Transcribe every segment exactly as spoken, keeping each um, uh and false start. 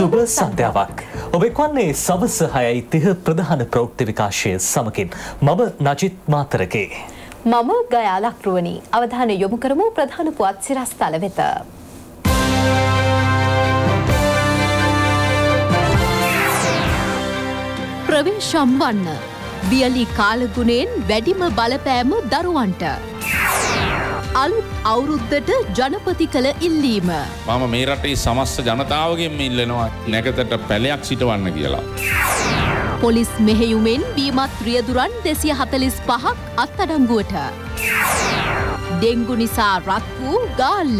සුබ සන්ධ්‍යාවක් ඔබ එක්වන්නේ සවස හයයි තිහ ප්‍රධාන ප්‍රවෘත්ති විකාශය සමගින් මම නජිත් මාතරකේ මම ගයාලක් රුවණී අවධානය යොමු කරමු ප්‍රධාන පුවත් සිරස්තල වෙත ප්‍රවේශම් වන්න වියලි කාලගුණයෙන් වැඩිම බලපෑම දරුවන්ට අලුත් අවුරුද්දට ජනපති කළ ඉල්ලීම මම මේ රටේ සමස්ත ජනතාවගෙන් ඉල්ලනවා නැකතට පැලයක් සිටවන්න කියලා පොලිස් මෙහෙයුමෙන් බීමත් රියදුරන් දෙසිය හතළිස් පහක් අත්අඩංගුවට ඩෙන්ගු නිසා රත් වූ ගාල්ල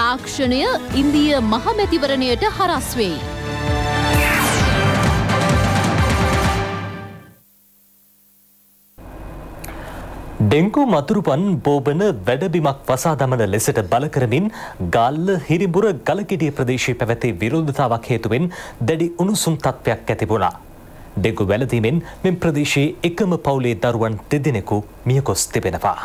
තාක්ෂණය ඉන්දිය මහමැතිවරණයට හරස් වෙයි डेंगू मधुरपन बोबन वेडबिमक वसादमन लेसट बलकरमिन गाल्ल हिरिबुर गलकिडिय प्रदेशये පැවති විරෝධතාවක් හේතුවෙන් දැඩි උණුසුම් තත්ත්වයක් ඇති වුණා. ඩෙන්ගු වැළඳීමෙන් මෙම ප්‍රදේශයේ එකම පවුලේ දරුවන් දෙදෙනෙකු මියගොස් තිබෙනවා.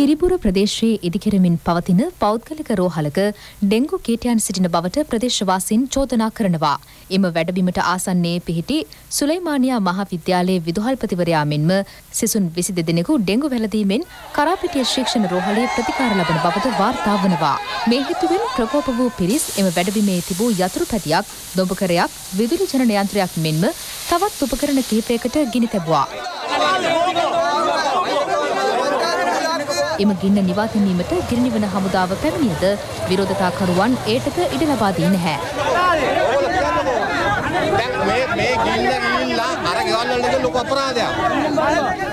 हिरिपुर प्रदेशे इदिकिरमिन पवतिन पौद्गलिक रोहलक डेंगू कीटयन सिटिन बवट प्रदेशवासीन चोदना करනවා. එම වැඩබිමට ආසන්නයේ පිහිටි සුලයිමානියා මහාවිද්‍යාලයේ විදුහල්පතිවරයා මෙන්ම සිසුන් විසි දෙදෙනෙකු දෙනෙකු ඩෙන්ගු වැළඳීමෙන් කරාපිටිය ශික්ෂණ රෝහලේ ප්‍රතිකාර ලබන බවද වාර්තා වනවා. මේ හේතුවෙන් ප්‍රකෝප වූ පිරිස් එම වැඩබිමේ තිබූ යතුරු පැටියක්, දොඹකරයක්, විදුලි ජනන යන්ත්‍රයක් මෙන්ම තවත් උපකරණ කිහිපයකට ගිනි තැබුවා. එම ගින්න නිවාතනීමට ගිරණිවන හමුදාව පැමිණියද විරෝධතාකරුවන් ඒටක ඉඩ ලබා දී නැහැ.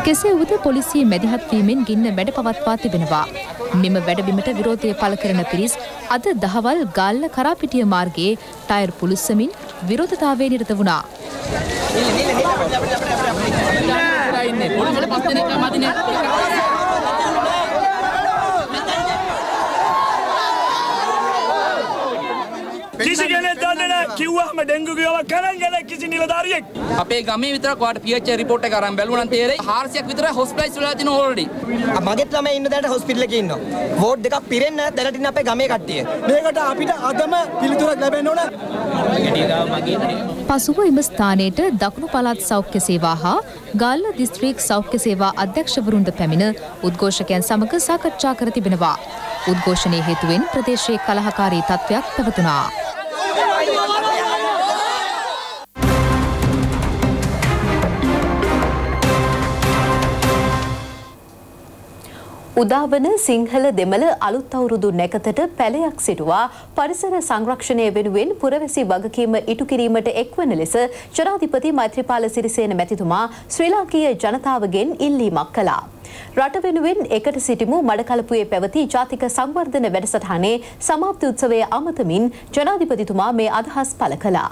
කෙසේ වෙත පොලිසිය මැදිහත් වීමෙන් ගින්න වැඩ පවත්වා තිබෙනවා. මෙම වැඩබිමට විරෝධය පළ කරන පිරිස් අද දහවල් ගාල්ල කරාපිටිය මාර්ගයේ ටයර් පුලිස්සමින් විරෝධතාවයේ නිරත වුණා. किसी के लिए डरने ना क्यों हम डेंगू की आवाज़ करेंगे ना किसी नीलदारी एक अपने गामी वितरा क्वार्ट पीएचए रिपोर्ट करा हम बेलून अंते रे हार से वितरा हॉस्पिटल चला दिनो ऑलरेडी अब माध्यम तो मैं इन दर हॉस्पिटल लगी इन्नो वोट देखा पीरेन ना दर दिन अपने गामी काटती है देखा टा आप इटा आदम है පසුව එම ස්ථානයට දකුණු පළාත් සෞඛ්‍ය සේවා හා ගාල්ල දිස්ත්‍රික් සෞඛ්‍ය සේවා අධ්‍යක්ෂවරුන්ද පැමිණ උද්ඝෝෂකයන් සමග සාකච්ඡා කර තිබෙනවා. උද්ඝෝෂණයේ හේතුවෙන් ප්‍රදේශයේ කලහකාරී තත්ත්වයක් පැවතුණා. උදාවන සිංහල දෙමළ අලුත් අවුරුදු නැකතට පැලයක් සිටුවා පරිසර සංරක්ෂණය වෙනුවෙන් පුරවැසි වගකීම ඉටු කිරීමට එක්වන ලෙස ජනාධිපති මෛත්‍රීපාල සිරිසේන මැතිතුමා ශ්‍රී ලාංකීය ජනතාවගෙන් ඉල්ලීමක් කළා. රට වෙනුවෙන් එකට සිටිමු මඩකලපුවේ පැවති ජාතික සංවර්ධන වැඩසටහනේ සමාප්ති උත්සවය අමතමින් ජනාධිපතිතුමා මේ අදහස් පළ කළා.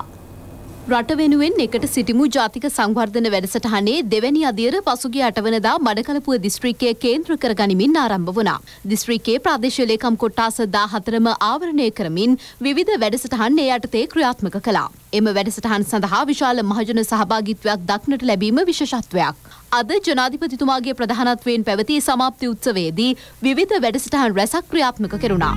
රට වෙනුවෙන් එකට සිටිමු ජාතික සංවර්ධන වැඩසටහනේ දෙවැනි අදියර පසුගිය අටවනදා මඩකලපුව දිස්ත්‍රික්කයේ කේන්ද්‍ර කරගනිමින් ආරම්භ වුණා. දිස්ත්‍රික්කයේ ප්‍රාදේශීය ලේකම් කොට්ටාස දහ හතරම ආවරණය කරමින් විවිධ වැඩසටහන් ඒ යටතේ ක්‍රියාත්මක කළා. එම වැඩසටහන් සඳහා විශාල මහජන සහභාගීත්වයක් දක්නට ලැබීම විශේෂත්වයක්. අද ජනාධිපතිතුමාගේ ප්‍රධානත්වයෙන් පැවති සමාප්ති උත්සවයේදී විවිධ වැඩසටහන් රැසක් ක්‍රියාත්මක කෙරුණා.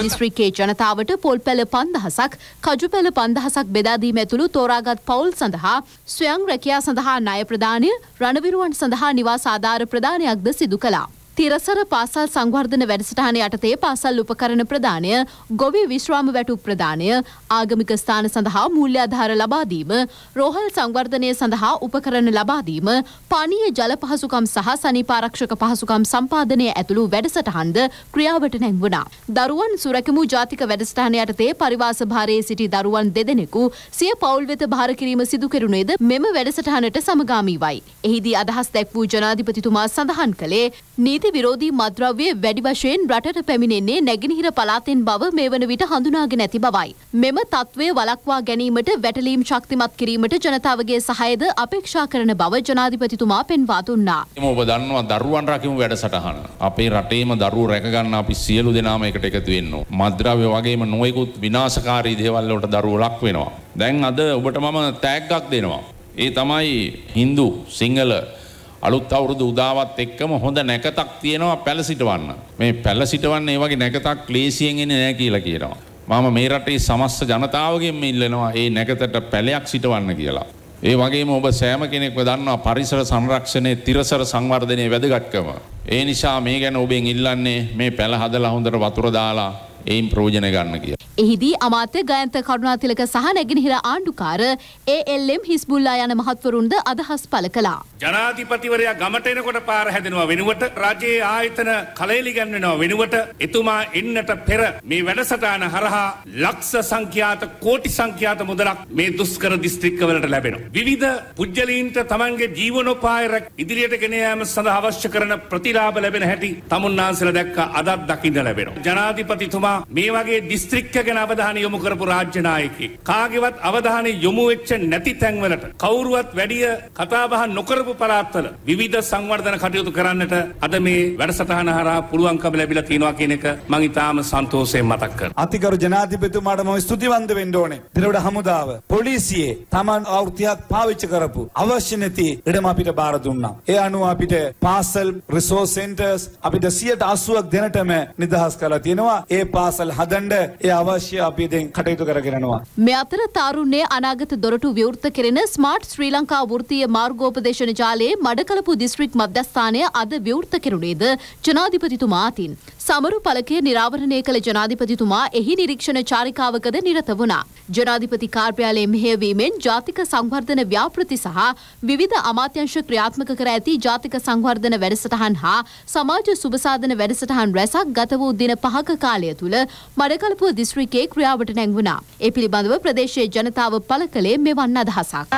දිස්ත්‍රික්කයේ ජනතාවට පොල් පැල පන්දහසක් කජු පැල පන්දහසක් බෙදා දීම ඇතුළු තෝරාගත් පවුල් සඳහා ස්වයං රැකියා සඳහා ණය ප්‍රදානය රණවිරුවන් සඳහා නිවාස ආධාර ප්‍රදානයක්ද සිදු කළා. තිරසර පාසල් සංවර්ධන වැඩසටහන යටතේ පාසල් උපකරණ ප්‍රදානය ගොවි විශ්‍රාම වැටුප් ප්‍රදානය ආගමික ස්ථාන සඳහා මූල්‍ය ආධාර ලබා දීම රෝහල් සංවර්ධනය සඳහා උපකරණ ලබා දීම පානීය ජල පහසුකම් සහ සනීපාරක්ෂක පහසුකම් සම්පාදනය ඇතුළු වැඩසටහන්ද ක්‍රියාවට නැංවුණා. දරුවන් සුරැකමු ජාතික වැඩසටහන යටතේ පරිවාස භාරයේ සිටි දරුවන් දෙදෙනෙකු සිය පවුල් වෙත භාර කිරීම සිදු කෙරුණේද මෙම වැඩසටහනට සමගාමීවයි. එහිදී අදහස් දැක්වූ ජනාධිපතිතුමා සඳහන් කළේ නීති ප්‍රകෘති විරෝධී මත්ද්‍රව්‍ය වැඩි වශයෙන් රටට පැමිණෙන්නේ නැගෙනහිර පළාතෙන් බව මේ වන විට හඳුනාගෙන ඇති බවයි. මෙම තත්ත්වය වළක්වා ගැනීමට වැටලීම් ශක්තිමත් කිරීමට ජනතාවගේ සහයද අපේක්ෂා කරන බව ජනාධිපතිතුමා පෙන්වා දුන්නා. එම ඔබ දන්නවා දරුවන් රැකීම වැඩසටහන. අපේ රටේම දරුවෝ රැක ගන්න අපි සියලු දෙනාම එකට එකතු වෙන්න ඕන. මත්ද්‍රව්‍ය වගේම නොයෙකුත් විනාශකාරී දේවල් වලට දරුවෝ ලක් වෙනවා. දැන් අද ඔබට මම තෑග්ගක් දෙනවා. ඒ තමයි Hindu සිංහල අලුත් අවුරුදු උදාවත් එක්කම හොඳ නැකතක් තියෙනවා පැලසිටවන්න. මේ පැලසිටවන්න ඒ වගේ නැකතක් ක්ලේසියෙන් එන්නේ නැහැ කියලා කියනවා. මම මේ රටේ සමස්ත ජනතාවගෙන් ඉල්ලනවා මේ නැකතට පැලයක් සිටවන්න කියලා. ඒ වගේම ඔබ සෑම කෙනෙක්ව දන්නවා පරිසර සංරක්ෂණයේ තිරසර සංවර්ධනයේ වැදගත්කම. ඒ නිසා මේ ගැන ඔබෙන් ඉල්ලන්නේ මේ පැල හදලා හොඳට වතුර දාලා එයින් ප්‍රයෝජන ගන්න කියලා. එහිදී අමාත්‍ය ගයන්ත කරුණාතිලක සහ නැගෙනහිර ආණ්ඩුකාර A L M හිස්බුල්ලා යන මහත්වරුන්ද අදහස් පළ කළා. ජනාධිපතිවරයා ගමට එනකොට පාර හැදෙනවා වෙනුවට රජයේ ආයතන කලෙලි ගන්නවා වෙනුවට එතුමා එන්නට පෙර මේ වැඩසටහන හරහා ලක්ෂ සංඛ්‍යාත කෝටි සංඛ්‍යාත මුදලක් මේ දුෂ්කර දිස්ත්‍රික්කවලට ලැබෙනවා. විවිධ පුජ්‍යලීන්ට තමන්ගේ ජීවනෝපාය ඉදිරියට ගෙන යාම සඳහා අවශ්‍ය කරන ප්‍රතිලාභ ලැබෙන හැටි තමුන්නාන්සලා දැක්ක අදත් දකින්න ලැබෙනවා. ජනාධිපතිතුමා මේ වගේ දිස්ත්‍රික්ක අවධානය යොමු කරපු රාජ්‍ය නායකයෙක් කාගේවත් අවධානය යොමු වෙච්ච නැති තැන්වලට කවුරුවත් වැඩිය කතා බහ නොකරපු පළාත්වල විවිධ සංවර්ධන කටයුතු කරන්නට අද මේ වැඩසටහන හරහා පුළුවන්කම ලැබිලා තියෙනවා කියන එක මම ඉතාම සන්තෝෂයෙන් මතක් කරනවා. අතිගරු ජනාධිපතිතුමාට මම ස්තුතිවන්ත වෙන්න ඕනේ. දිරවඩ හමුදාව පොලිසිය තමන් අවෘත්තියක් පාවිච්චි කරපු අවශ්‍ය නැති ඉඩම අපිට බාර දුන්නා. ඒ අනුව අපිට පාසල් රිසෝස් සෙන්ටර්ස් අපිට සියයට අසූවක් දෙනටම නිදහස් කරලා තියෙනවා. ඒ පාසල් හදන්න ඒ මේ අතර තාරුණ්‍ය අනාගත දොරටු විවෘත කෙරෙන ස්මාර්ට් ශ්‍රී ලංකා වෘත්තීය මාර්ගෝපදේශන ජාලයේ මඩකලපු දිස්ත්‍රික් මධ්‍යස්ථානය අද විවෘත කෙරුණේද ජනාධිපතිතුමා අතින්. සමරු පළකය නිරාවරණය කළ ජනාධිපතිතුමා එහි නිරීක්ෂණ චාරිකාවකද නිරත වුණා. ජනාධිපති කාර්යාලයේ මෙහෙයවීමෙන් ජාතික සංවර්ධන ව්‍යාපෘති සහ විවිධ අමාත්‍යංශ ක්‍රියාත්මක කර ඇති ජාතික සංවර්ධන වැඩසටහන් හා සමාජ සුබසාධන වැඩසටහන් රැසක් ගත වූ දින පහක කාලය තුළ මඩකලපුව දිස්ත්‍රික් ක්‍රියාවට නැංගුණා. ඒ පිළිබඳව ප්‍රදේශයේ ජනතාව පළ කළේ මෙවන් අදහසක්.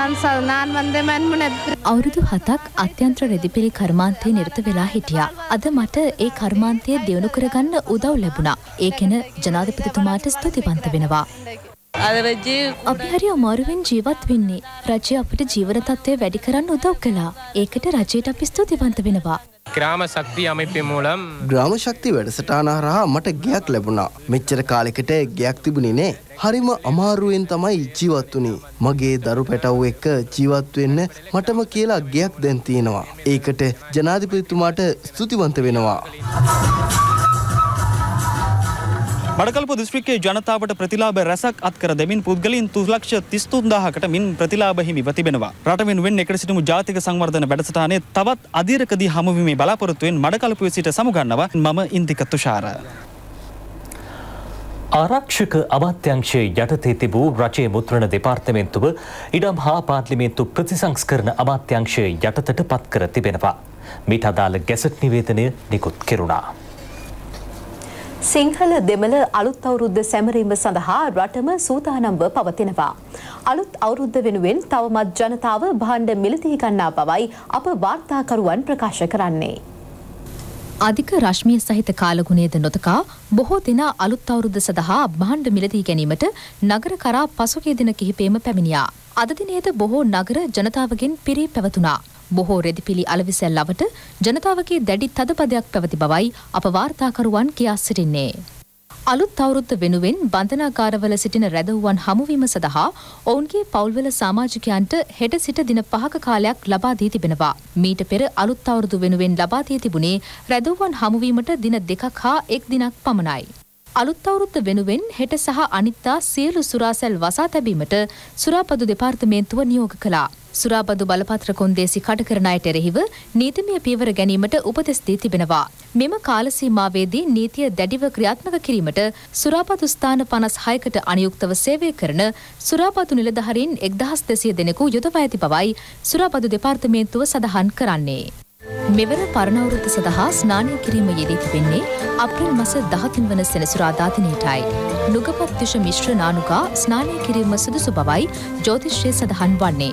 අවුරුදු හතක් අත්‍යන්තර රෙදිපිලි කර්මාන්තයේ නිරත වෙලා හිටියා. අද මට ඒ කර්මාන්තය දියුණු කරගන්න උදව් ලැබුණා. ඒ ගැන ජනාධිපතිතුමාට ස්තුතිවන්ත වෙනවා. අපි හරි අමාරුවෙන් ජීවත් වෙන්නේ. රජය අපිට ජීවන තත්ත්වය වැඩි කරන්න උදව් කළා. ඒකට රජයට අපි ස්තුතිවන්ත වෙනවා. ග්‍රාම ශක්තිය அமைப்பு மூலம் ග්‍රාම ශක්තිය වැඩසටහන හරහා මට ගයක් ලැබුණා. මෙච්චර කාලෙකට ගයක් තිබුණේ නෑ. හරිම අමාරුවෙන් තමයි ජීවත් වුණේ. මගේ දරු පැටව් එක්ක ජීවත් වෙන්න මටම කියලා ගයක් දැන් තියෙනවා. ඒකට ජනාධිපතිතුමාට ස්තුතිවන්ත වෙනවා. මඩකලපුව දිස්ත්‍රික්කයේ ජනතාවට ප්‍රතිලාභ රැසක් අත්කර දෙමින් පුද්ගලයන් තුන් ලක්ෂ තිස් තුන් හදාරකට මින් ප්‍රතිලාභ හිමිව තිබෙනවා. රට වෙනුවෙන් එකට සිටමු ජාතික සංවර්ධන වැඩසටහනේ තවත් අධීරකදී හමුවීමේ බලාපොරොත්තුවෙන් මඩකලපුවේ සිට සමුගන්නවා. මම ඉන්දික තුෂාර. ආරක්ෂක අමාත්‍යාංශයේ යටතේ තිබූ රජයේ මුද්‍රණ දෙපාර්තමේන්තුව ඉඩම් හා පාර්ලිමේන්තු ප්‍රතිසංස්කරණ අමාත්‍යාංශයේ යටතට පත් කර තිබෙනවා. මීට අදාළ ගැසට් නිවේදනය නිකුත් කෙරුණා. සිංහල දෙමළ අලුත් අවුරුද්ද සැමරීම සඳහා රටම සූදානම්ව පවතිනවා. අලුත් අවුරුද්ද වෙනුවෙන් තවමත් ජනතාව භාණ්ඩ මිලදී ගන්නා බවයි අප වාර්තාකරුවන් ප්‍රකාශ කරන්නේ. අධික රශ්මිය සහිත කාලගුණයේද නොතකා බොහෝ දෙනා අලුත් අවුරුද්ද සඳහා භාණ්ඩ මිලදී ගැනීමට නගර කරා පසුගිය දින කිහිපෙම පැමිණියා. අද දිනේද බොහෝ නගර ජනතාවගෙන් පිරී පැවතුණා. බොහෝ රෙදිපිලි අලවිසැල්ලවට ජනතාවගේ දැඩි තදපදයක් පැවති බවයි අප වාර්තාකරුවන් කියා සිටින්නේ. අලුත් අවුරුද්ද වෙනුවෙන් බන්ධනාගාරවල සිටින රැදවුවන් හමුවීම සඳහා ඔවුන්ගේ පවුල්වල සමාජිකයන්ට හෙට සිට දින පහක කාලයක් ලබා දී තිබෙනවා. මීට පෙර අලුත් අවුරුදු වෙනුවෙන් ලබා දී තිබුණේ රැදවුවන් හමුවීමට දින දෙකක් හා එක් දිනක් පමණයි. අලුත් අවුරුද්ද වෙනුවෙන් හෙට සහ අනිද්දා සියලු සුරාසැල් වසා තැබීමට සුරාපදු දෙපාර්තමේන්තුව නියෝග කළා. සුරාපදු බලපත්‍ර කොන්දේසි කඩකරන අයට එරෙහිව නීතිමය පියවර ගැනීමට උපදෙස් දී තිබෙනවා. මෙම කාලසීමාවේදී නීතිය දැඩිව ක්‍රියාත්මක කිරීමට සුරාපදු ස්ථාන පනස් හයකට අනුයුක්තව සේවය කරන සුරාපදු නිලධාරීන් එක්දහස් දෙසිය දෙනෙකු යොදවා ඇති බවයි සුරාපදු දෙපාර්තමේන්තුව සඳහන් කරන්නේ. මෙවර පරණ අවුරුද්ද සඳහා ස්නානය කිරීම යෙදී තිබෙන්නේ අප්‍රේල් මාස දහතුන් වන සෙනසුරාදා දිනයටයි. නුගපත් විෂ මිශ්‍ර නානුකා ස්නානය කිරීම සුදුසු බවයි ජ්‍යොතිෂයේ සඳහන් වන්නේ.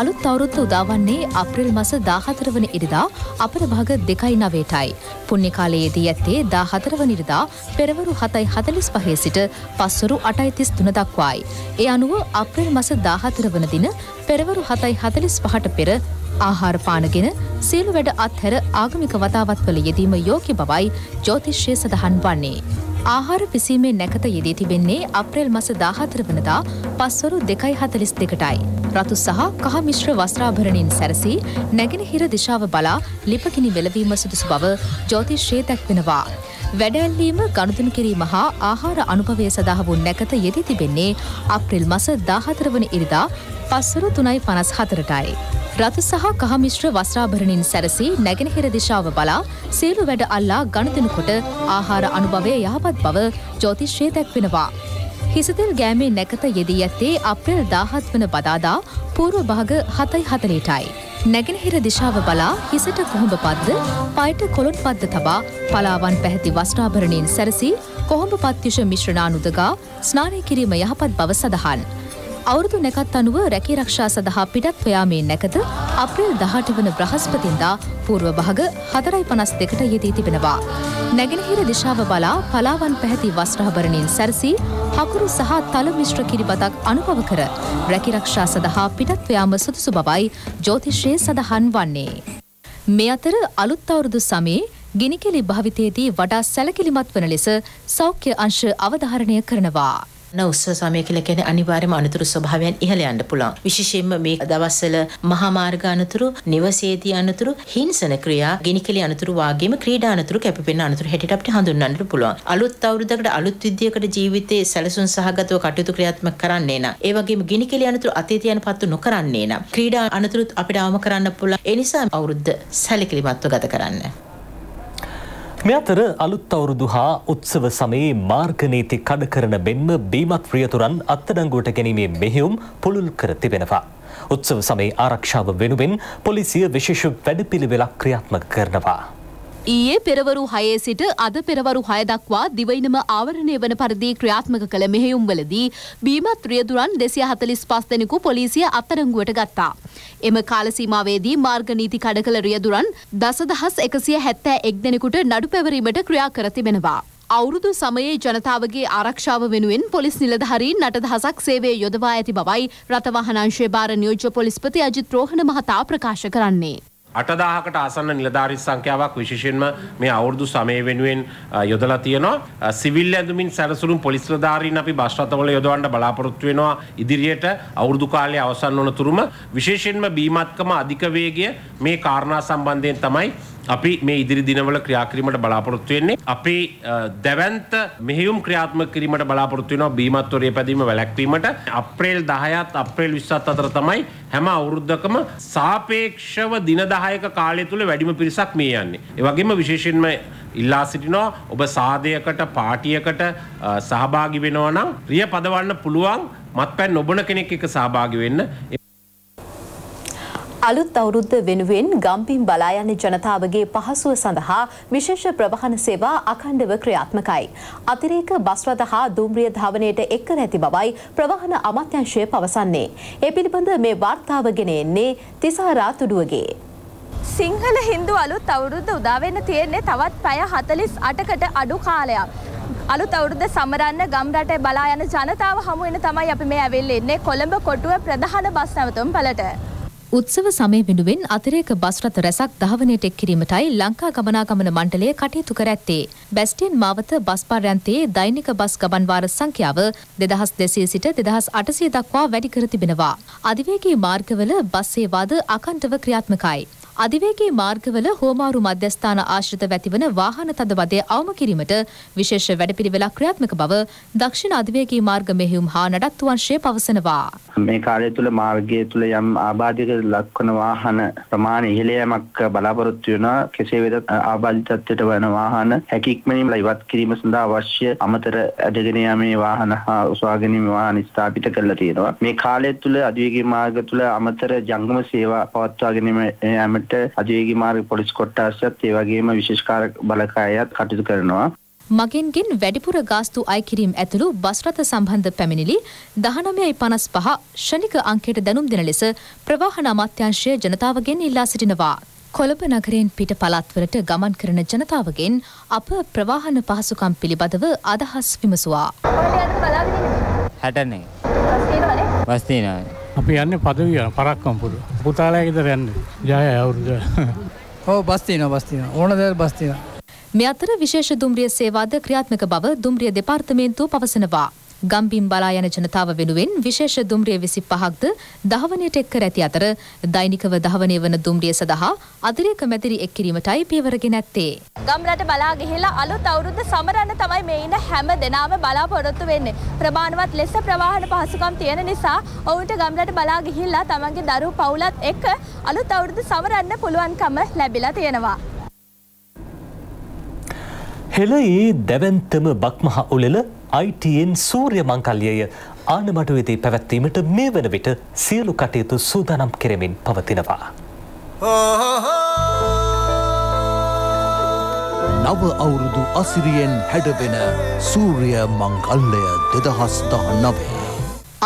අලුත් අවුරුද්ද උදාවන්නේ අප්‍රේල් මාස දාහතර වන ඉරිදා අපරභාග දෙකයි නවයටයි. පුණ්‍ය කාලයේදී ඇත්තේ දාහතර වන ඉරිදා පෙරවරු හතයි හතලිස් පහේ සිට පස්වරු අටයි තිස් තුන දක්වායි. ඒ අනුව අප්‍රේල් මාස දාහතර වන දින පෙරවරු හතයි හතලිස් පහට පෙර ආහාර පානගෙන සියලු වැඩ අත්හැර ආගමික වතාවත්වල යෙදීම යෝග්‍ය බවයි ජ්‍යොතිෂය සඳහන් වන්නේ. ආහාර පිසීමේ නැකත යෙදී තිබෙන්නේ අප්‍රේල් මාස දාහතර වනදා පස්වරු දෙකයි හතලිස් දෙකටයි. රතු සහ කහ මිශ්‍ර වස්ත්‍රාභරණින් සැරසී නැගෙනහිර දිශාව බලා ලිපගිනි වෙලවීම සුදුසු බව ජ්‍යොතිෂයේ දක්වනවා. වැඩැල්වීම ගනුදෙනු කිරීම හා ආහාර අනුභවය සඳහා වුන් නැකත යෙදී තිබෙන්නේ අප්‍රේල් මාස දාහතර වන ඉරිදා පස්වරු තුනයි පනස් හතරටයි. රතු සහ කහ මිශ්‍ර වස්ත්‍රාභරණින් සැරසී නැගෙනහිර දිශාව බලා සියලු වැඩ අල්ලා ගනුදෙනු කොට ආහාර අනුභවය යහපත් බව ජ්‍යොතිෂයේ දක්වනවා. හිසතෙල් ගෑමේ නැකත යෙදී ඇත්තේ අප්‍රේල් දාහත් වන බදාදා පූර්ව භාග හතයි හතලිස්ටයි. නැගෙනහිර දිශාව බලා හිසට කොහොඹ පද්ද, පයට කොළොන් පද්ද තබා පලාවන් පැහැති වස්ත්‍රාභරණින් සැරසී කොහොඹ පත්යුෂ මිශ්‍රණානු උදගා ස්නානය කිරීම යහපත් බව සඳහන්. අවුරුදු නැකත් අනුව රැකී රක්ෂා සඳහා පිටත් වෑමේ නැකත අප්‍රේල් දහට වන බ්‍රහස්පතින්දා පූර්ව භාග හතරයි පනස් දෙකට යෙදී තිබෙනවා. නැගෙනහිර දිශාව බලා පලාවන් පැහැති වස්ත්‍රාභරණින් සැරසී හකුරු සහ තල මිශ්‍ර කිරිබතක් අනුභව කර රැකී රක්ෂා සඳහා පිටත් වෑම සුදුසු බවයි ජ්‍යොතිෂයේ සඳහන් වන්නේ. මේ අතර අලුත් අවුරුදු සමයේ ගිනිකෙලි භාවිතයේදී වඩා සැලකිලිමත් වන ලෙස සෞඛ්‍ය අංශ අවධාරණය කරනවා. උස්ස සමය කියලා කියන්නේ අනිවාර්යයෙන්ම අනතුරු ස්වභාවයන් ඉහළ යන්න පුළුවන්. විශේෂයෙන්ම මේ දවස්වල මහා මාර්ග අනතුරු, නිවසේදී අනතුරු, හිංසන ක්‍රියා, ගිනිකෙලි අනතුරු වගේම ක්‍රීඩා අනතුරු, කැපපෙන අනතුරු හැටියට අපිට හඳුන්වන්න පුළුවන්. අලුත් අවුරුද්දකට අලුත් විද්‍යයකට ජීවිතයේ සැලසුම් සහගතව කටයුතු ක්‍රියාත්මක කරන්නේ නම්, ඒ වගේම ගිනිකෙලි අනතුරු අතීතයන් පත්තු නොකරන්නේ නම්, ක්‍රීඩා අනතුරුත් අපිට අවම කරන්න පුළුවන්. ඒ නිසා අවුරුද්ද සැලකිලිමත්ව ගත කරන්න. මේ අතර අලුත් අවුරුදු හා උත්සව සමයේ මාර්ග නීති කඩ කරන මෙන්ම බීමත් ප්‍රියතුරන් අත්අඩංගුවට ගැනීමේ මෙහෙයුම් පුළුල් කර තිබෙනවා. උත්සව සමයේ ආරක්ෂාව වෙනුවෙන් පොලිසිය විශේෂ වැඩපිළිවෙලක් ක්‍රියාත්මක කරනවා. ඊයේ පෙරවරු හයේ සිට අද පෙරවරු හය දක්වා දිවයිනම ආවරණය වන පරිදි ක්‍රියාත්මක කළ මෙහෙයුම්වලදී බීමත් ප්‍රියතුරන් දෙසිය හතලිස් පස් දෙනෙකු පොලිසිය අත්අඩංගුවට ගත්තා. එම කාලසීමාවේදී මාර්ග නීති කඩ කළ රියදුරන් දසදහස් එකසිය හැත්තෑ එක් දෙනෙකුට නඩු පැවරීමට ක්‍රියා කර තිබෙනවා. අවුරුදු සමයේ ජනතාවගේ ආරක්ෂාව වෙනුවෙන් පොලිස් නිලධාරීන් අටදහසක් සේවයේ යොදවා ඇති බවයි රථ වාහන අංශයේ භාර නියෝජ්‍ය පොලිස්පති අජිත් රෝහණ මහතා ප්‍රකාශ කරන්නේ. අටදාහකට ආසන්න නිලධාරී සංඛ්‍යාවක් විශේෂයෙන්ම මේ අවුරුදු සමය වෙනුවෙන් යොදලා තියෙනවා. සිවිල් ඇඳුමින් සැරසුණු පොලිස් නිලධාරීන් අපි බස් රථවල යොදවන්න බලාපොරොත්තු වෙනවා. ඉදිරියට අවුරුදු කාලයේ අවසන් වන තුරුම විශේෂයෙන්ම බීමත්කම අධික වේගය මේ කාරණා සම්බන්ධයෙන් තමයි අපි මේ ඉදිරි දිනවල ක්‍රියා කිරීමට බලාපොරොත්තු වෙන්නේ. අපි දැවැන්ත මෙහෙයුම් ක්‍රියාත්මක කිරීමට බලාපොරොත්තු වෙනවා. බීමත්වරය පැදීම වැළැක්වීමට අප්‍රේල් දහයත් අප්‍රේල් විස්සත් අතර තමයි හැම අවුරුද්දකම සාපේක්ෂව දින දහයක කාලය තුල වැඩිම පිරිසක් මේ යන්නේ. ඒ වගේම විශේෂයෙන්ම ඉල්ලා සිටිනවා ඔබ සාදයකට පාටියකට සහභාගී වෙනවා නම් රිය පදවන්න පුළුවන් මත්පැන් නොබන කෙනෙක් එක්ක සහභාගී වෙන්න. අලුත් අවුරුද්ද වෙනුවෙන් ගම්පින් බලා යන ජනතාවගේ පහසුව සඳහා විශේෂ ප්‍රවාහන සේවා අඛණ්ඩව ක්‍රියාත්මකයි. අතිරේක බස් රථ හා දුම්රිය ධාවනයට එක් කර ඇති බවයි ප්‍රවාහන අමාත්‍යාංශය පවසන්නේ. ඒ පිළිබඳ මේ වාර්තාව ගෙන එන්නේ තිසාරා තුඩුවගේ. සිංහල හින්දු අලුත් අවුරුද්ද උදා වෙන්න තියෙන්නේ තවත් පැය හතලිස් අටකට අඩු කාලයක්. අලුත් අවුරුද්ද සමරන්න ගම් රටේ බලා යන ජනතාව හමු වෙන තමයි අපි මේ ඇවිල්ලා ඉන්නේ කොළඹ කොටුව ප්‍රධාන බස් නැවතුම් පළට. උත්සව සමය වෙනුවෙන් අතිරේක බස් රථ රැසක් ධාවනයට එක් කිරීමටයි ලංකා ගමනාගමන මණ්ඩලය කටයුතු කර ඇත්තේ. බැස්ටියන් මාවත බස් පර්යන්තයේ දෛනික බස් ගමන් වාර සංඛ්‍යාව දෙදහස් දෙසිය සිට දෙදහස් අටසිය දක්වා වැඩි කර තිබෙනවා. අධිවේගී මාර්ගවල බස් සේවාද අඛණ්ඩව ක්‍රියාත්මකයි. අධිවේගී මාර්ගවල හෝමාරු මධ්‍යස්ථාන ආශ්‍රිත වැතිවන වාහන තදබදය අවම කිරීමට විශේෂ වැඩපිළිවෙලක් ක්‍රියාත්මක බව දක්ෂිණ අධිවේගී මාර්ග මෙහෙයුම් හා නඩත්තු අංශය පවසනවා. මේ කාර්යය තුළ මාර්ගය තුළ යම් ආබාධයක ලක්වන වාහන ප්‍රමාණය ඉහළ යෑමක් බලාපොරොත්තු වෙනවා. කෙසේ වෙතත් ආබාධිතත්වයට වන වාහන හැකියික්මනින්ම ඉවත් කිරීම සඳහා අවශ්‍ය අමතර ඇදගෙන යාමේ වාහන හා උසවා ගැනීම වාහන ස්ථාපිත කරලා තියෙනවා. මේ කාලය තුළ අධිවේගී මාර්ග තුළ අමතර ජංගම සේවා පවත්වා ගැනීම යෑමට අධිවේගී මාර්ග පොලිස් කොට්ටාසත් ඒ වගේම විශේෂ කාර්ය බලකායත් කටයුතු කරනවා. මගෙන්ගෙන් වැඩිපුර ගාස්තු අය කිරීම ඇතුළු බස් රථ සම්බන්ධ පැමිණිලි දහනවය පනස් පහ ශනික අංකයට දැනුම් දෙන ලෙස ප්‍රවාහන අමාත්‍යාංශය ජනතාවගෙන් ඉල්ලා සිටිනවා. කොළඹ නගරයෙන් පිට පළාත්වලට ගමන් කරන ජනතාවගෙන් අප ප්‍රවාහන පහසුකම් පිළිබඳව අදහස් විමසුවා. හැටනේ. බස් තියෙනවා. අපි යන්නේ පදවිය පරක්කම්පුර. පුතාලා ගෙදර යන්නේ. ජය අවුරුදු. ඔව් බස් තියෙනවා බස් තියෙනවා. ඕන දේ බස් තියෙනවා. මේ අතර විශේෂ දුම්රිය සේවාද ක්‍රියාත්මක බව දුම්රිය දෙපාර්තමේන්තුව පවසනවා. ගම්බිම් බලා යන ජනතාව වෙනුවෙන් විශේෂ දුම්රිය විසි පහක්ද දහවණයට එක් කර ඇති අතර දෛනිකව දහවණය වන දුම්රිය සඳහා අධිරේක මැදිරි එක් කිරීමටයි පියවර ගෙන ඇත්තේ. ගම්රට බලා ගිහිලා අලුත් අවුරුද්ද සමරන්න තමයි මේ ඉන්න හැම දෙනාම බලාපොරොත්තු වෙන්නේ. ප්‍රමාණවත් ලෙස ප්‍රවාහන පහසුකම් තියෙන නිසා ඔවුන්ට ගම්රට බලා ගිහිලා තමන්ගේ දරුවෝ පවුලත් එක්ක අලුත් අවුරුද්ද සමරන්න පුළුවන්කම ලැබිලා තියෙනවා. හෙළයේ දැවැන්තම බක්මහ උළෙල I T N සූර්ය මංකල්‍යය ආනමඩුවේදී පැවැත්වීමට මේ වන විට සියලු කටයුතු සූදානම් කෙරෙමින් පවතිනවා. නව අවුරුදු අසිරියෙන් හැඩවෙන සූර්ය මංකල්‍යය දෙදහස් දහනවය.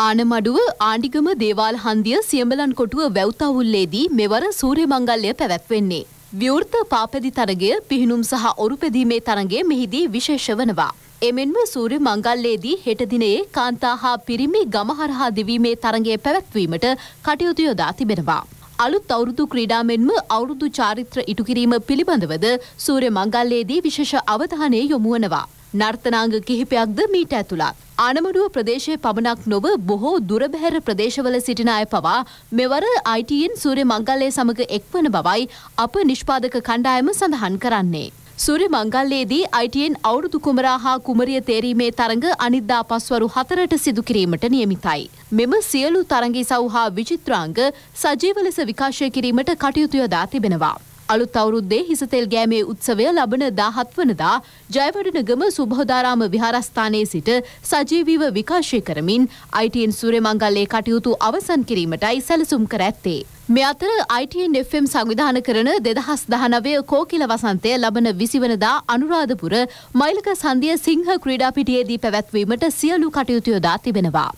ආනමඩුව ආණ්ඩිගම දේවාල් හන්දිය සියඹලන් කොටුව වැව්තවුල්ලේදී මෙවර සූර්ය මංගල්‍යය පැවැත්වෙන්නේ. ව්‍යෘත පාපැදි තරගය පිහිනුම් සහ ඔරු පැදීමේ තරගය මෙහිදී විශේෂ වනවා. එමෙන්ම සූර්ය මංගල්‍යයේදී හෙට දිනයේ කාන්තා හා පිරිමි ගමහරහා දිවීමේ තරගයේ පැවැත්වීමට කටයුතු යොදා තිබෙනවා. අලුත් අවුරුදු ක්‍රීඩා මෙන්ම අවුරුදු චාරිත්‍ර ඉටු කිරීම පිළිබඳවද සූර්ය මංගල්‍යයේදී විශේෂ අවධානය යොමු වනවා. නර්තනාංග කිහිපයක්ද මීට ඇතුළත්. ආනමඩුව ප්‍රදේශයේ පමණක් නොව බොහෝ දුරබැහැර ප්‍රදේශවල සිටින අය පවා මෙවර I T N සූර්ය මංගල්‍යය සමග එක්වන බවයි අප නිෂ්පාදක කණ්ඩායම සඳහන් කරන්නේ. සූර්ය මංගල්‍යයේදී I T N අවුරුදු කුමරා හා කුමරිය තේරීමේ තරඟ අනිද්දා පස්වරු හතරට සිදු කිරීමට නියමිතයි. මෙම සියලු තරඟ ඉසව් හා විචිත්‍රාංග සජීව ලෙස විකාශය කිරීමට කටයුතු යොදා තිබෙනවා. අලුත් අවුරුද්දේ හිසතෙල් ගෑමේ උත්සවය ලබන දහත් වනදා ජයවඩනගම සුබෝධාරාම විහාරස්ථානයේ සිට සජීවීව විකාශය කරමින් I T N සූර්ය මංගල්‍යයේ කටයුතු අවසන් කිරීමටයි සැලසුම් කර ඇත්තේ. මේ අතර I T N F M සංවිධානය කරන දෙදහස් දහනවය කෝකිල වසන්තය ලබන විසි වනදා අනුරාධපුර මයිලක සන්දිය සිංහ ක්‍රීඩා පිටියේදී පැවැත්වීමට සියලු කටයුතු යොදා තිබෙනවා.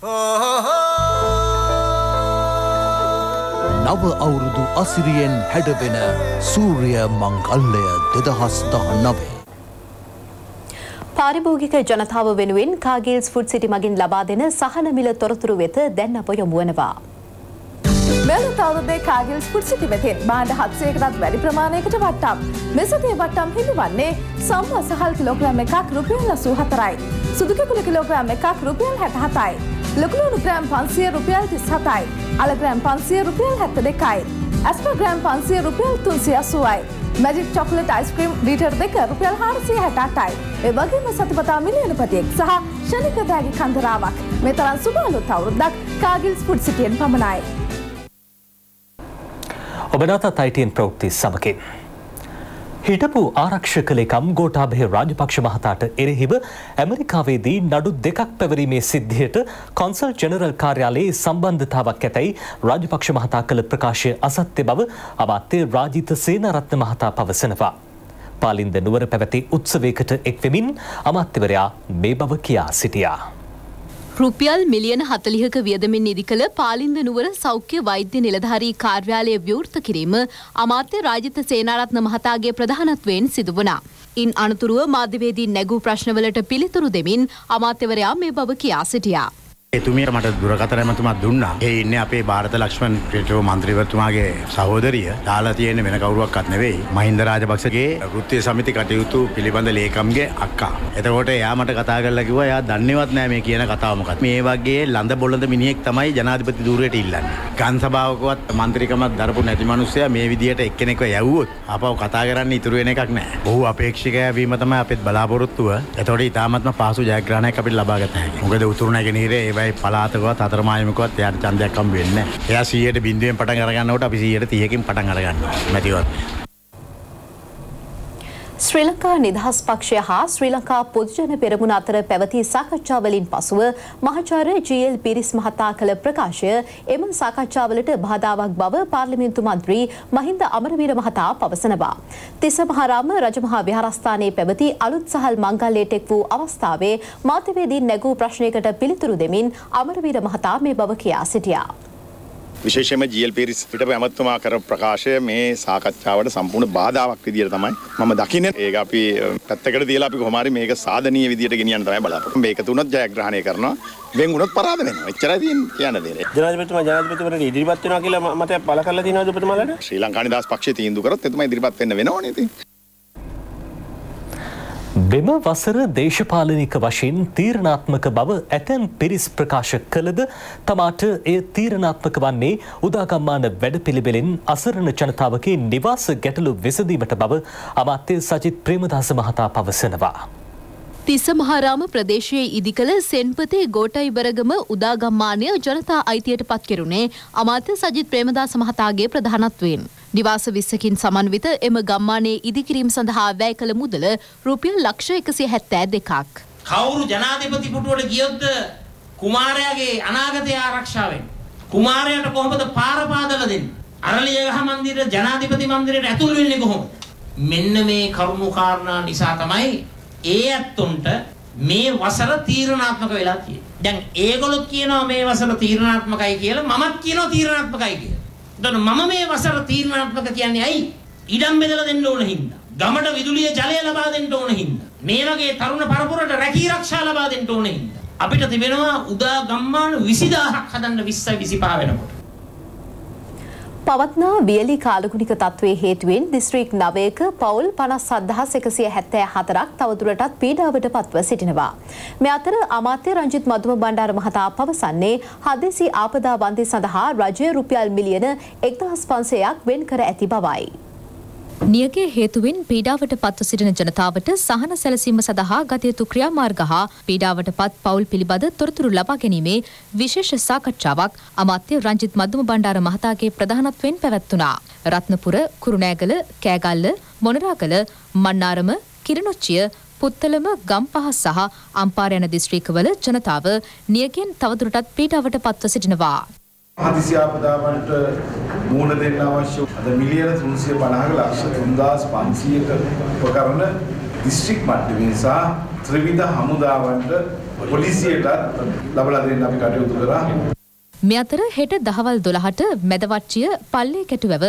නව අවුරුදු අසිරියෙන් හැඩවෙන සූර්ය මංගල්‍යය දෙදහස් දහනවය. පාරිභෝගික ජනතාව වෙනුවෙන් කාගිල්ස් ෆුඩ් සිටි මගින් ලබා දෙන සහන මිල තොරතුරු වෙත දැන් අප යොමු වෙනවා. මෙලොව අවුරුද්දේ කාගිල්ස් ෆුඩ් සිටි වෙතින් භාණ්ඩ හත්සියයකටත් වැඩි ප්‍රමාණයකට වට්ටම්. මෙසතේ වට්ටම් හිමිවන්නේ සම්ම සහල් කිලෝග්‍රෑම් එකක් රුපියල් අසූ හතරයි. සුදු කැකුළු කිලෝග්‍රෑම් එකක් රුපියල් හැට හතයි. ලකුණු ග්‍රෑම් පන්සිය රුපියල් තිස් හතයි. අල ග්‍රෑම් පන්සිය රුපියල් හැත්ත දෙකයි. ඇස්පර් ග්‍රෑම් පන්සිය රුපියල් තුන්සිය අසූයි. මැජික් චොකලට් අයිස්ක්‍රීම් ලීටර් දෙක රුපියල් හාරසිය හැට අටයි. ඒ වගේම සතිපතා මිලියනපතියෙක් සහ ශනික දෑගේ කන්දරාවක්. මේ තරම් සුබ අලුත් අවුරුද්දක් කාගිල්ස් ෆුඩ් සිටියෙන් පමණයි. ඔබ නැවතත් I T N ප්‍රවෘත්ති සමගින්. හිටපු ආරක්ෂක ලේකම් ගෝඨාභය රාජපක්ෂ මහතාට එරෙහිව ඇමරිකාවේදී නඩු දෙකක් පැවරීමේ සිද්ධියට කොන්සල් ජෙනරල් කාර්යාලයේ සම්බන්ධතාවක් ඇතැයි රාජපක්ෂ මහතා කළ ප්‍රකාශය අසත්‍ය බව අමාත්‍ය රාජිත සේනාරත්න මහතා පවසනවා. පාලින්ද නුවර පැවති උත්සවයකට එක්වෙමින් අමාත්‍යවරයා මේ බව කියා සිටියා. රුපියල් මිලියන හතලිහක වියදමෙන් ඉදිකළ පාලින්ද නුවර සෞඛ්‍ය වෛද්‍ය නිලධාරී කාර්යාලය ව්‍යවෘත කිරීම අමාත්‍ය රාජිත සේනාරත්න මහතාගේ ප්‍රධානත්වයෙන් සිදු වුණා. ඉන් අනතුරුව මාධ්‍යවේදී නැගූ ප්‍රශ්නවලට පිළිතුරු දෙමින් අමාත්‍යවරයා මේ බව කියා සිටියා. එතුමියට මට දුරකථන ඇමතුමක් දුන්නා. ඒ ඉන්නේ අපේ ಭಾರತ ලක්ෂ්මන් ප්‍රේටෝ මන්ත්‍රීවරතුමාගේ සහෝදරිය. දාලා තියෙන්නේ වෙන කවුරුවක්වත් නෙවෙයි. මහින්ද රාජපක්ෂගේ වෘත්තීය සමිති කටයුතු පිළිබඳ ලේකම්ගේ අක්කා. එතකොට එයා මට කතා කරලා කිව්වා එයා දන්නේවත් නැහැ මේ කියන කතාව මොකක්ද. මේ වගේ ලඳ බොළඳ මිනිහෙක් තමයි ජනාධිපති ධූරයට ඉල්ලන්නේ. ගන් සභාවකවත් මන්ත්‍රීකමක් දරපු නැති මිනිස්සයා මේ විදියට එක්කෙනෙක්ව යවුවොත් ආපහු කතා කරන්න ඉතුරු වෙන එකක් නැහැ. බොහෝ අපේක්ෂකය වීම තමයි අපේ බලාපොරොත්තුව. එතකොට ඊටාත්ම පාසු ජයග්‍රහණයක් අපිට ලබා ගත හැකියි. මොකද උතුරු නැගෙනහිරේ පලාතකවත් අතරමායමකවත් එයාට ඡන්දයක් හම්බ වෙන්නේ නැහැ. එයා සීයට බින්දුවෙන් පටන් අරගන්නකොට අපි සීයට තිහකින් පටන් අරගන්නවා. මැතිවත් ශ්‍රී ලංකා නිදහස් පක්ෂය හා ශ්‍රී ලංකා පොදුජන පෙරමුණ අතර පැවති සාකච්ඡාවලින් පසුව මහාචාර්ය ජී එල් පිරිස් මහතා කළ ප්‍රකාශය එම සාකච්ඡාවලට බාධාවක් බව පාර්ලිමේන්තු මන්ත්‍රී මහින්ද අමරවීර මහතා පවසනවා. තිස්ස මහරාම රජමහා විහාරස්ථානයේ පැවති අලුත් සහල් මංගල්‍යයට එක් වූ අවස්ථාවේ මාධ්‍යවේදීන් නැගූ ප්‍රශ්නයකට පිළිතුරු දෙමින් අමරවීර මහතා මේ බව කියා සිටියා. විශේෂයෙන්ම ජී එල් පීරිස් පිටපත අමතුමා කරපු ප්‍රකාශය මේ සාකච්ඡාවට සම්පූර්ණ බාධාවක් විදියට තමයි මම දකින්නේ. ඒක අපි පැත්තකට තියලා අපි කොහොම හරි මේක සාධනීය විදියට ගෙනියන්න තමයි බලාපොරොත්තු. මේක තුනත් ජයග්‍රහණය කරනවා. වෙන් වුණොත් පරාද වෙනවා. එච්චරයි තියෙන්නේ කියන දේ. ජනාධිපතිතුමා ජනාධිපතිවරට ඉදිරිපත් වෙනවා කියලා මතයක් පළ කරලා තියෙනවද ඔබතුමාලට? ශ්‍රී ලංකා නිදහස් පක්ෂය තීන්දුව කරොත් එතුමා ඉදිරිපත් වෙන්න වෙනවනේ ඉතින්. බිම වසර දේශපාලනික වශයෙන් තීරණාත්මක බව ඇතැම් පිරිස් ප්‍රකාශ කළද තමාට එය තීරණාත්මක වන්නේ උදාගම්මාන වැඩපිළිවෙලෙන් අසරණ ජනතාවගේ නිවාස ගැටලු විසඳීමට බව අමාත්‍ය සජිත් ප්‍රේමදාස මහතා පවසනවා. තිස්ස මහාරාම ප්‍රදේශයේ ඉදිකළ සෙන්පතේ ගෝටයි බරගම උදාගම්මානය ජනතා අයිතියට පත් කෙරුණේ අමාත්‍ය සජිත් ප්‍රේමදාස මහතාගේ ප්‍රධානත්වයෙන්. නිවාස විස්සකින් සමන්විත එම ගම්මානයේ ඉදිකිරීම සඳහා වැය කළ මුදල රුපියල් ලක්ෂ එකසිය හැත්තෑ දෙකක්. කවුරු ජනාධිපති පුටුවට ගියොත්ද කුමාරයාගේ අනාගතය ආරක්ෂාවෙන්? කුමාරයාට කොහොමද පාර පාදලා දෙන්නේ? අරලියගහ මන්දිර ජනාධිපති මන්දිරයට ඇතුල් වෙන්නේ කොහොමද? මෙන්න මේ කරුණු කාරණා නිසා තමයි ඒ අත්තුන්ට මේ වසර තීරණාත්මක වෙලා තියෙන්නේ. දැන් ඒගොල්ලෝ කියනවා මේ වසර තීරණාත්මකයි කියලා, මමත් කියනවා තීරණාත්මකයි කියලා. එතකොට මම මේ වසර තීරණාත්මක කියන්නේ ඇයි? ඉඩම් බෙදලා දෙන්න ඕන හින්දා, ගමට විදුලිය ජලය ලබා දෙන්න ඕන හින්දා, මේ වගේ තරුණ පරපුරට රැකී ආරක්ෂා ලබා දෙන්න ඕන හින්දා. අපිට තිබෙනවා උදා ගම්මාන විසිදාහක් හදන්න විස්සයි විසිපහ වෙනකොට. පවත්නා වියලි කාලගුණික තත්ත්වයේ හේතුවෙන් දිස්ත්‍රික් නවයක පවුල් පනස් හත් දහස් එකසිය හැත්තෑ හතරක් තවදුරටත් පීඩාවට පත්ව සිටිනවා. මේ අතර අමාත්‍ය රංජිත් මදුම බණ්ඩාර මහතා පවසන්නේ හදිසි ආපදා වන්දි සඳහා රජය රුපියල් මිලියන එක්දහස් පන්සීයක් වෙන් කර ඇති බවයි. නියගේ හේතුවෙන් පීඩාවට පත්ව සිටින ජනතාවට සහන සැලසීම සඳහා ගත යුතු ක්‍රියාමාර්ග හා පීඩාවට පත් පවුල් පිළිබඳ තොරතුරු ලබා ගැනීමේ විශේෂ සාකච්ඡාවක් අමාත්‍ය රංජිත් මදුම බණ්ඩාර මහතාගේ ප්‍රධානත්වයෙන් පැවැත්වුණා. රත්නපුර, කුරුණෑගල, කෑගල්ල, මොණරාගල, මන්නාරම, කිරිනොච්චිය, පුත්තලම, ගම්පහ සහ අම්පාර යන දිස්ත්‍රික්කවල ජනතාව නියගෙන් තවදුරටත් පීඩාවට පත්ව සිටිනවා. හදිසි ආපදාවන්ට මුහුණ දෙන්න අවශ්‍ය අද මිලියන තුන්සිය පනහක ලක්ෂ තුන්දාස් පන්සීයක උපකරණ දිස්ත්‍රික් මට්ටමේ සහ ත්‍රිවිධ හමුදාවන්ට පොලිසියට ලබා දෙන්න අපි කටයුතු කරා. මේ අතර හෙට දහවල් දොළහට මෙදවට්ටිය පල්ලේ කැටුවැව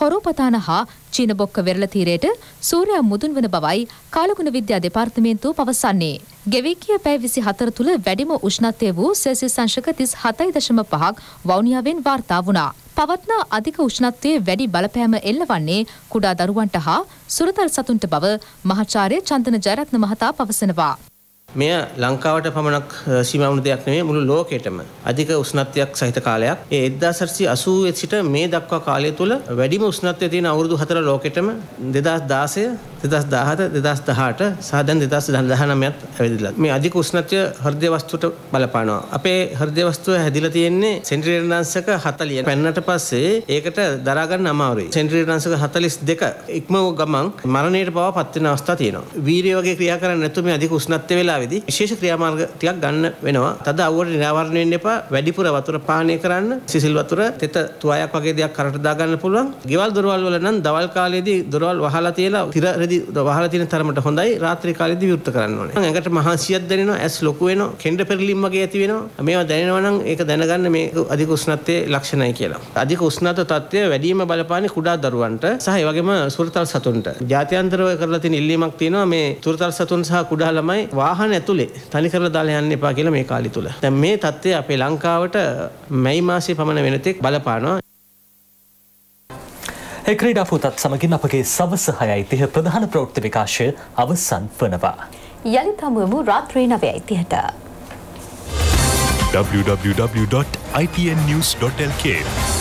හොරෝපතාන හා චීන බොක්ක වෙරළ තීරයට සූර්යා මුදුන් වන බවයි කාලගුණ විද්‍යා දෙපාර්තමේන්තුව පවසන්නේ. ගෙවිකිය පැය විසිහතර තුළ වැඩිම උෂ්ණත්වය වූ සෙල්සියස් අංශක තිස් හතයි දශම පහක් වවුනියාවෙන් වාර්තා වුණා. පවත්නා අධික උෂ්ණත්වයේ වැඩි බලපෑම එල්ලවන්නේ කුඩා දරුවන්ට හා සුරතල් සතුන්ට බව මහාචාර්ය චන්දන ජයරත්න මහතා පවසනවා. මෙය ලංකාවට පමණක් සීමා වුණු දෙයක් නෙමෙයි, මුළු ලෝකෙටම අධික උෂ්ණත්වයක් සහිත කාලයක්. ඒ එක්දහස් අටසිය අසූ සිට මේ දක්වා කාලය තුළ වැඩිම උෂ්ණත්වය තියෙන අවුරුදු හතර ලෝකෙටම දෙදහස් දාසය, දෙදහස් දහහත, දෙදහස් දහඅට සහ දැන් දෙදහස් දහනවයත් ඇවිදලා. මේ අධික උෂ්ණත්වය හෘද වස්තුවට බලපානවා. අපේ හෘද වස්තුව හැදිලා තියෙන්නේ සෙන්ටිග්‍රේඩ් අංශක හතලිය. පෙන්නට පස්සේ ඒකට දරා ගන්න අමාරුයි. සෙන්ටිග්‍රේඩ් අංශක හතලිස් දෙක ඉක්ම වූ ගමන් මරණයට පවා පත් වෙන අවස්ථා තියෙනවා. වීර්ය වගේ ක්‍රියා කරන්නේ නැතුව මේ අධික උෂ්ණත්වය වෙලා විශේෂ ක්‍රියාමාර්ග ටිකක් ගන්න වෙනවා. තද අවුවට නිරාවරණය වෙන්න එපා. වැඩිපුර වතුර පානය කරන්න. සිසිල් වතුර, තෙත තුවායක් වගේ දේවල් කරට දා ගන්න පුළුවන්. ගෙවල් දොරවල් වල නම් දවල් කාලයේදී දොරවල් වහලා තියලා තිර රෙදි වහලා තියෙන තරමට හොඳයි. රාත්‍රී කාලයේදී විවෘත කරන්න ඕනේ. ඇඟට මහන්සියක් දැනෙනවා, ඇස් ලොකු වෙනවා, කෙන්ඩ පෙරලීම් වගේ ඇති වෙනවා. මේවා දැනෙනවා නම් ඒක දැනගන්න මේ අධික උෂ්ණත්වයේ ලක්ෂණයි කියලා. අධික උෂ්ණත්ව තත්ත්වය වැඩිම බලපාන්නේ කුඩා දරුවන්ට සහ ඒ වගේම සුරතල් සතුන්ට. ජාත්‍යන්තරව කරලා තියෙන ඉල්ලීමක් තියෙනවා මේ සුරතල් සතුන් සහ කුඩා ළමයි වාහන ඇතුලේ තනි කරලා දාලා යන්න එපා කියලා මේ කාලය තුල. දැන් මේ තත්ත්වය අපේ ලංකාවට මැයි මාසයේ පමණ වෙනතෙක් බලපානවා. ඒ ක්‍රීඩා පුතත් සමගින් අපගේ සවස හයයි තිහ ප්‍රධාන ප්‍රවෘත්ති විකාශය අවසන් වනවා. යලිත් හමුවෙමු රාත්‍රී නවයයි තිහට. w w w dot i t n news dot l k